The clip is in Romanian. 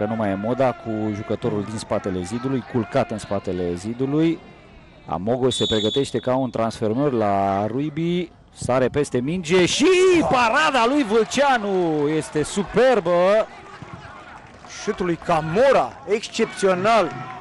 că nu mai e moda, cu jucătorul din spatele zidului, culcat în spatele zidului. Amogo se pregătește ca un transfermăr la Ruibi, sare peste minge și parada lui Vâlceanu este superbă. Șutul lui Camora, excepțional.